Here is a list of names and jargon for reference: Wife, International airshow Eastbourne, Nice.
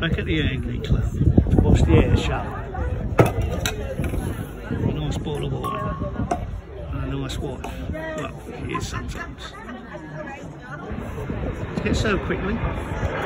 Back at the Aigley Cliff, watch the air show. A nice bottle of wine and a nice wife. Well, it is sometimes. It gets so quickly.